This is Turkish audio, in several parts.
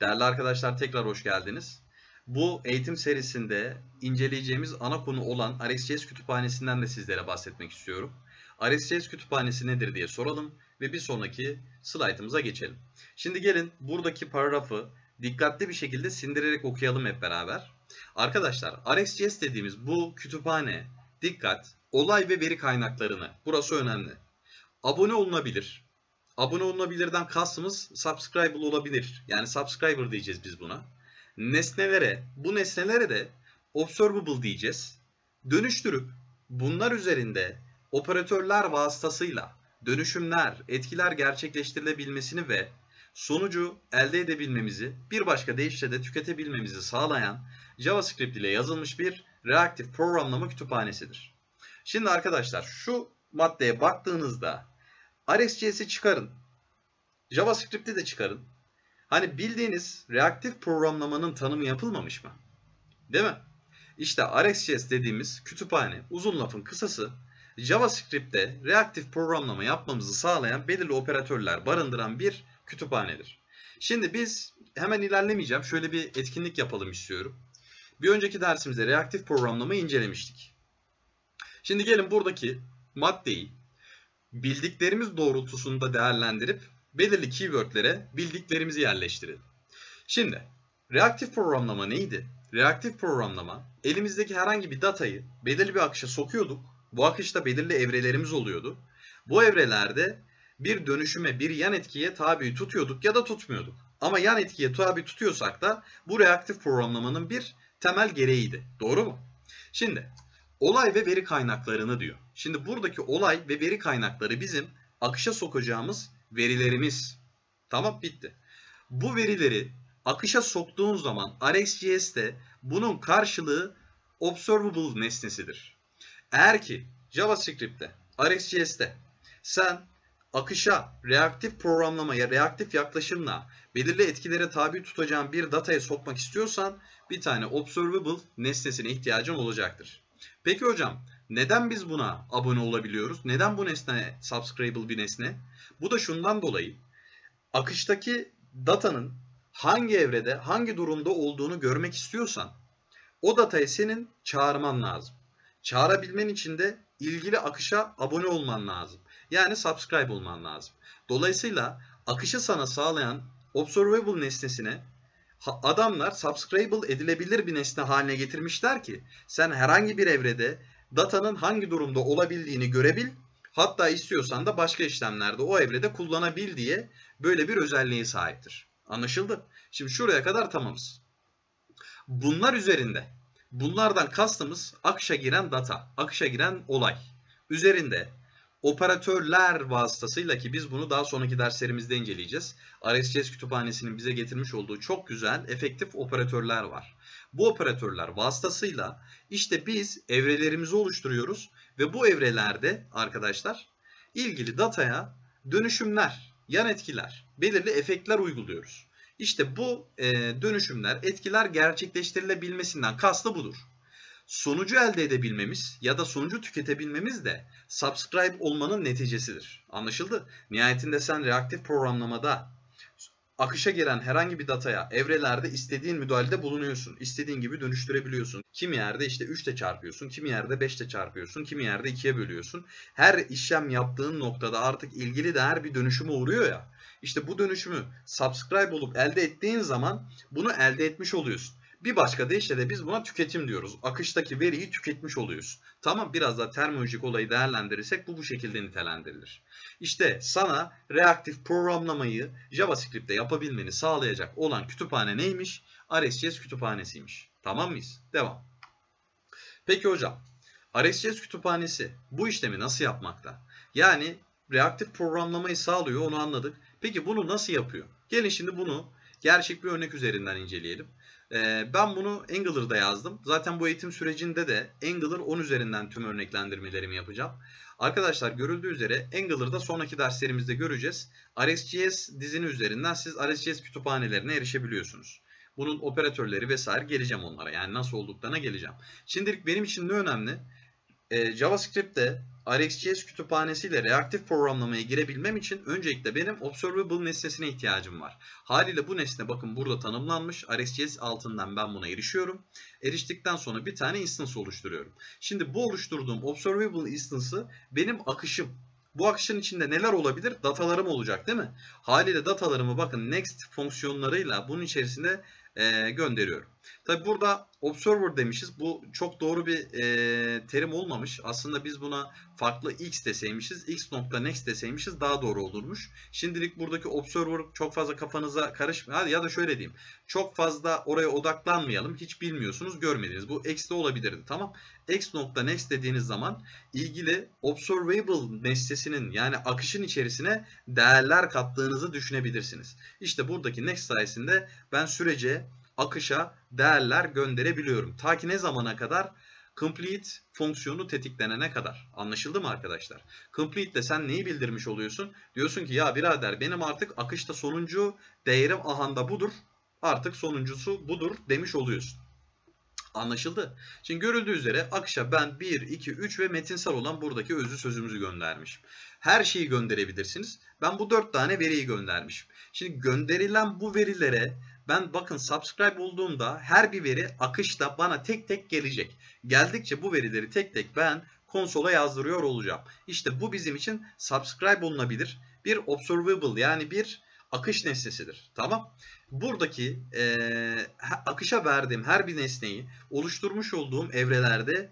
Değerli arkadaşlar, tekrar hoş geldiniz. Bu eğitim serisinde inceleyeceğimiz ana konu olan RxJS kütüphanesinden de sizlere bahsetmek istiyorum. RxJS kütüphanesi nedir diye soralım ve bir sonraki slaytımıza geçelim. Şimdi gelin buradaki paragrafı dikkatli bir şekilde sindirerek okuyalım hep beraber. Arkadaşlar, RxJS dediğimiz bu kütüphane, dikkat, olay ve veri kaynaklarını, burası önemli, abone olunabilir. Abone olunabilirden kastımız subscriber olabilir. Yani subscriber diyeceğiz biz buna. Nesnelere, bu nesnelere de observable diyeceğiz. Dönüştürüp bunlar üzerinde operatörler vasıtasıyla dönüşümler, etkiler gerçekleştirilebilmesini ve sonucu elde edebilmemizi, bir başka deyişle de tüketebilmemizi sağlayan JavaScript ile yazılmış bir reaktif programlama kütüphanesidir. Şimdi arkadaşlar, şu maddeye baktığınızda RxJS'i çıkarın, JavaScript'i de çıkarın. Hani bildiğiniz reaktif programlamanın tanımı yapılmamış mı? Değil mi? İşte RxJS dediğimiz kütüphane, uzun lafın kısası, JavaScript'te reaktif programlama yapmamızı sağlayan belirli operatörler barındıran bir kütüphanedir. Şimdi biz hemen ilerlemeyeceğim. Şöyle bir etkinlik yapalım istiyorum. Bir önceki dersimizde reaktif programlamayı incelemiştik. Şimdi gelin buradaki maddeyi bildiklerimiz doğrultusunda değerlendirip belirli keywordlere bildiklerimizi yerleştirelim. Şimdi reaktif programlama neydi? Reaktif programlama, elimizdeki herhangi bir datayı belirli bir akışa sokuyorduk. Bu akışta belirli evrelerimiz oluyordu. Bu evrelerde bir dönüşüme, bir yan etkiye tabi tutuyorduk ya da tutmuyorduk. Ama yan etkiye tabi tutuyorsak da bu reaktif programlamanın bir temel gereğiydi. Doğru mu? Şimdi olay ve veri kaynaklarını diyor. Şimdi buradaki olay ve veri kaynakları bizim akışa sokacağımız verilerimiz. Tamam, bitti. Bu verileri akışa soktuğun zaman RxJS'te bunun karşılığı observable nesnesidir. Eğer ki JavaScript'te, RxJS'te sen akışa reaktif programlamaya, reaktif yaklaşımla belirli etkilere tabi tutacağın bir datayı sokmak istiyorsan bir tane observable nesnesine ihtiyacın olacaktır. Peki hocam, neden biz buna abone olabiliyoruz? Neden bu nesne subscribable bir nesne? Bu da şundan dolayı, akıştaki datanın hangi evrede, hangi durumda olduğunu görmek istiyorsan o datayı senin çağırman lazım. Çağırabilmen için de ilgili akışa abone olman lazım. Yani subscribe olman lazım. Dolayısıyla akışı sana sağlayan observable nesnesine adamlar subscribable edilebilir bir nesne haline getirmişler ki sen herhangi bir evrede datanın hangi durumda olabildiğini görebil, hatta istiyorsan da başka işlemlerde o evrede kullanabil diye böyle bir özelliğe sahiptir. Anlaşıldı? Şimdi şuraya kadar tamamız. Bunlar üzerinde, bunlardan kastımız akışa giren data, akışa giren olay üzerinde operatörler vasıtasıyla, ki biz bunu daha sonraki derslerimizde inceleyeceğiz. RxJS kütüphanesinin bize getirmiş olduğu çok güzel, efektif operatörler var. Bu operatörler vasıtasıyla işte biz evrelerimizi oluşturuyoruz ve bu evrelerde arkadaşlar ilgili dataya dönüşümler, yan etkiler, belirli efektler uyguluyoruz. İşte bu dönüşümler, etkiler gerçekleştirilebilmesinden kastı budur. Sonucu elde edebilmemiz ya da sonucu tüketebilmemiz de subscribe olmanın neticesidir. Anlaşıldı? Nihayetinde sen reaktif programlamada akışa gelen herhangi bir dataya, evrelerde istediğin müdahalede bulunuyorsun. İstediğin gibi dönüştürebiliyorsun. Kimi yerde işte 3'te çarpıyorsun, kimi yerde 5'te çarpıyorsun, kimi yerde 2'ye bölüyorsun. Her işlem yaptığın noktada artık ilgili değer bir dönüşüme uğruyor ya. İşte bu dönüşümü subscribe olup elde ettiğin zaman bunu elde etmiş oluyorsun. Bir başka deyişle de biz buna tüketim diyoruz. Akıştaki veriyi tüketmiş oluyoruz. Tamam, biraz da terminolojik olayı değerlendirirsek bu şekilde nitelendirilir. İşte sana reaktif programlamayı JavaScript'te yapabilmeni sağlayacak olan kütüphane neymiş? RxJS kütüphanesiymiş. Tamam mıyız? Devam. Peki hocam, RxJS kütüphanesi bu işlemi nasıl yapmakta? Yani reaktif programlamayı sağlıyor, onu anladık. Peki bunu nasıl yapıyor? Gelin şimdi bunu gerçek bir örnek üzerinden inceleyelim. Ben bunu Angular'da yazdım. Zaten bu eğitim sürecinde de Angular 10 üzerinden tüm örneklendirmelerimi yapacağım. Arkadaşlar, görüldüğü üzere Angular'da sonraki derslerimizde göreceğiz. RxJS dizini üzerinden siz RxJS kütüphanelerine erişebiliyorsunuz. Bunun operatörleri vesaire, geleceğim onlara. Yani nasıl olduklarına geleceğim. Şimdilik benim için ne önemli? JavaScript'te RxJS kütüphanesiyle reaktif programlamaya girebilmem için öncelikle benim Observable nesnesine ihtiyacım var. Haliyle bu nesne bakın burada tanımlanmış. RxJS altından ben buna erişiyorum. Eriştikten sonra bir tane instance oluşturuyorum. Şimdi bu oluşturduğum Observable instance'ı benim akışım. Bu akışın içinde neler olabilir? Datalarım olacak değil mi? Haliyle datalarımı bakın next fonksiyonlarıyla bunun içerisinde gönderiyorum. Tabi burada observer demişiz. Bu çok doğru bir terim olmamış. Aslında biz buna farklı x deseymişiz. x.next deseymişiz daha doğru olurmuş. Şimdilik buradaki observer çok fazla kafanıza karışmıyor. Ya da şöyle diyeyim. Çok fazla oraya odaklanmayalım. Hiç bilmiyorsunuz, görmediniz. Bu x de olabilirdi. Tamam. x.next dediğiniz zaman ilgili observable nesnesinin yani akışın içerisine değerler kattığınızı düşünebilirsiniz. İşte buradaki next sayesinde ben sürece, akışa değerler gönderebiliyorum. Ta ki ne zamana kadar? Complete fonksiyonu tetiklenene kadar. Anlaşıldı mı arkadaşlar? Complete de sen neyi bildirmiş oluyorsun? Diyorsun ki ya birader benim artık akışta sonuncu değerim ahanda budur. Artık sonuncusu budur demiş oluyorsun. Anlaşıldı. Şimdi görüldüğü üzere akışa ben 1, 2, 3 ve metinsel olan buradaki özlü sözümüzü göndermişim. Her şeyi gönderebilirsiniz. Ben bu 4 tane veriyi göndermişim. Şimdi gönderilen bu verilere ben bakın subscribe olduğumda her bir veri akışta bana tek tek gelecek. Geldikçe bu verileri tek tek ben konsola yazdırıyor olacağım. İşte bu bizim için subscribe olunabilir bir observable yani bir akış nesnesidir. Tamam. Buradaki akışa verdiğim her bir nesneyi oluşturmuş olduğum evrelerde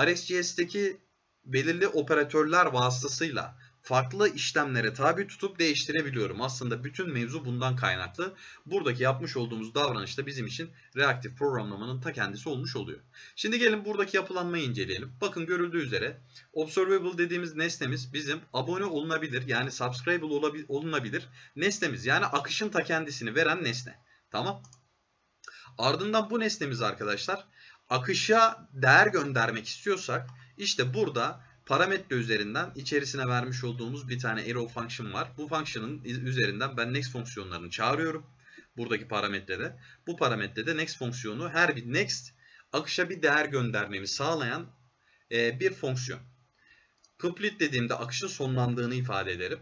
RxJS'teki belirli operatörler vasıtasıyla farklı işlemlere tabi tutup değiştirebiliyorum. Aslında bütün mevzu bundan kaynaklı. Buradaki yapmış olduğumuz davranış da bizim için reaktif programlamanın ta kendisi olmuş oluyor. Şimdi gelin buradaki yapılanmayı inceleyelim. Bakın görüldüğü üzere observable dediğimiz nesnemiz bizim abone olunabilir yani subscribable olunabilir nesnemiz. Yani akışın ta kendisini veren nesne. Tamam. Ardından bu nesnemiz arkadaşlar akışa değer göndermek istiyorsak işte burada parametre üzerinden içerisine vermiş olduğumuz bir tane arrow function var. Bu function'ın üzerinden ben next fonksiyonlarını çağırıyorum. Buradaki parametrede. Bu parametrede next fonksiyonu her bir next akışa bir değer göndermemi sağlayan bir fonksiyon. Complete dediğimde akışın sonlandığını ifade ederim.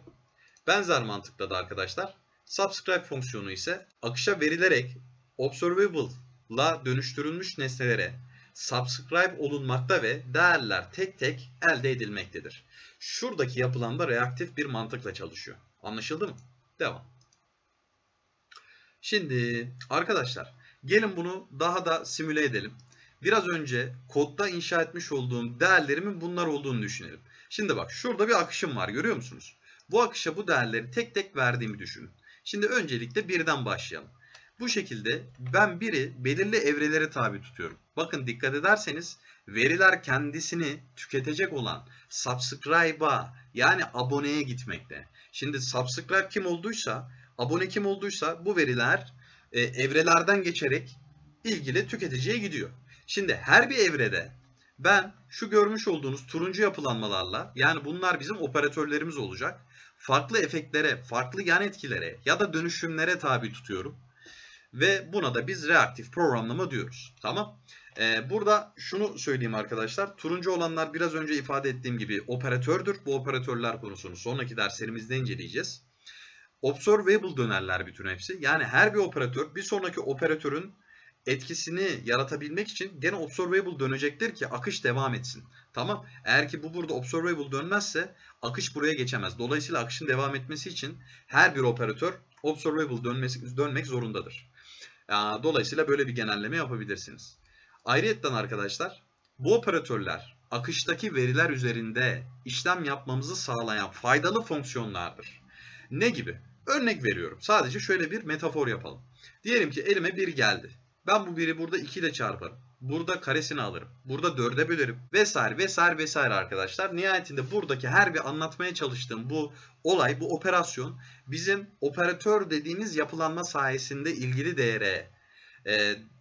Benzer mantıkla da arkadaşlar subscribe fonksiyonu ise akışa verilerek observable'la dönüştürülmüş nesnelere subscribe olunmakta ve değerler tek tek elde edilmektedir. Şuradaki yapılan da reaktif bir mantıkla çalışıyor. Anlaşıldı mı? Devam. Şimdi arkadaşlar gelin bunu daha da simüle edelim. Biraz önce kodda inşa etmiş olduğum değerlerimin bunlar olduğunu düşünelim. Şimdi bak şurada bir akışım var görüyor musunuz? Bu akışa bu değerleri tek tek verdiğimi düşünün. Şimdi öncelikle birden başlayalım. Bu şekilde ben biri belirli evrelere tabi tutuyorum. Bakın dikkat ederseniz veriler kendisini tüketecek olan subscribe'a yani aboneye gitmekte. Şimdi subscribe kim olduysa, abone kim olduysa bu veriler evrelerden geçerek ilgili tüketiciye gidiyor. Şimdi her bir evrede ben şu görmüş olduğunuz turuncu yapılanmalarla yani bunlar bizim operatörlerimiz olacak. Farklı efektlere, farklı yan etkilere ya da dönüşümlere tabi tutuyorum. Ve buna da biz reaktif programlama diyoruz. Tamam. Burada şunu söyleyeyim arkadaşlar. Turuncu olanlar biraz önce ifade ettiğim gibi operatördür. Bu operatörler konusunu sonraki derslerimizde inceleyeceğiz. Observable dönerler bütün hepsi. Yani her bir operatör bir sonraki operatörün etkisini yaratabilmek için gene observable dönecektir ki akış devam etsin. Tamam. Eğer ki bu burada observable dönmezse akış buraya geçemez. Dolayısıyla akışın devam etmesi için her bir operatör observable dönmek zorundadır. Dolayısıyla böyle bir genelleme yapabilirsiniz. Ayrıyeten arkadaşlar bu operatörler akıştaki veriler üzerinde işlem yapmamızı sağlayan faydalı fonksiyonlardır. Ne gibi? Örnek veriyorum. Sadece şöyle bir metafor yapalım. Diyelim ki elime 1 geldi. Ben bu 1'i burada 2 ile çarparım. Burada karesini alırım. Burada 4'e bölerim. Vesaire vesaire vesaire arkadaşlar. Nihayetinde buradaki her bir anlatmaya çalıştığım bu olay, bu operasyon bizim operatör dediğimiz yapılanma sayesinde ilgili değere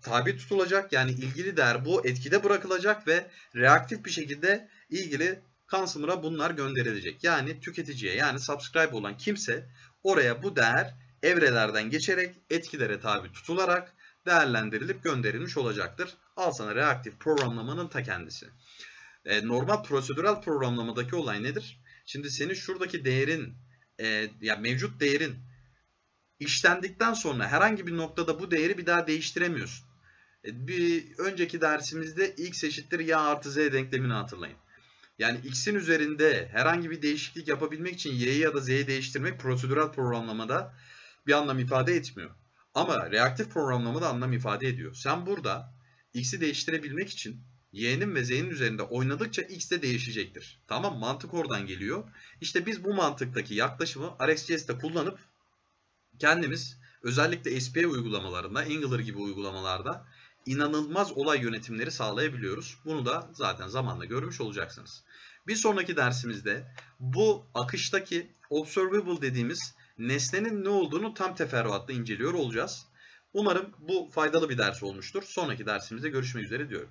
tabi tutulacak. Yani ilgili değer bu etkide bırakılacak ve reaktif bir şekilde ilgili consumer'a bunlar gönderilecek. Yani tüketiciye yani subscribe olan kimse oraya bu değer evrelerden geçerek etkilere tabi tutularak değerlendirilip gönderilmiş olacaktır. Al sana reaktif programlamanın ta kendisi. normal prosedürel programlamadaki olay nedir? Şimdi senin şuradaki değerin, mevcut değerin işlendikten sonra herhangi bir noktada bu değeri bir daha değiştiremiyorsun. Bir önceki dersimizde x eşittir y artı z denklemini hatırlayın. Yani x'in üzerinde herhangi bir değişiklik yapabilmek için y'yi ya da z'yi değiştirmek prosedürel programlamada bir anlam ifade etmiyor. Ama reaktif programlamada anlam ifade ediyor. Sen burada x'i değiştirebilmek için y'nin ve z'nin üzerinde oynadıkça x de değişecektir. Tamam, mantık oradan geliyor. İşte biz bu mantıktaki yaklaşımı RxJS'te kullanıp kendimiz özellikle SPA uygulamalarında, Angular gibi uygulamalarda inanılmaz olay yönetimleri sağlayabiliyoruz. Bunu da zaten zamanla görmüş olacaksınız. Bir sonraki dersimizde bu akıştaki Observable dediğimiz nesnenin ne olduğunu tam teferruatla inceliyor olacağız. Umarım bu faydalı bir ders olmuştur. Sonraki dersimizde görüşmek üzere diyorum.